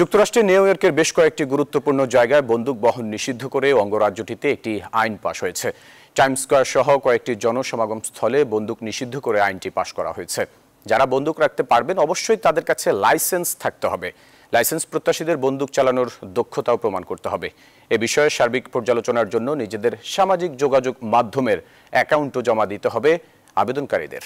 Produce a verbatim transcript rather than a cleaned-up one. যুক্তরাষ্ট্রে নিউ ইয়র্কের বেশ কয়েকটি গুরুত্বপূর্ণ জায়গায় বন্দুক বহন নিষিদ্ধ করে অঙ্গরাজ্যটিতে একটি আইন পাশ হয়েছে। টাইমস স্কয়ার সহ কয়েকটি জনসমাগম স্থলে বন্দুক নিষিদ্ধ করে আইনটি পাশ করা হয়েছে। যারা বন্দুক রাখতে পারবেন অবশ্যই তাদের কাছে লাইসেন্স থাকতে হবে। লাইসেন্স প্রত্যাশীদের বন্দুক চালানোর দক্ষতাও প্রমাণ করতে হবে। এ বিষয়ে সার্বিক পর্যালোচনার জন্য নিজেদের সামাজিক যোগাযোগ মাধ্যমের অ্যাকাউন্টও জমা দিতে হবে আবেদনকারীদের।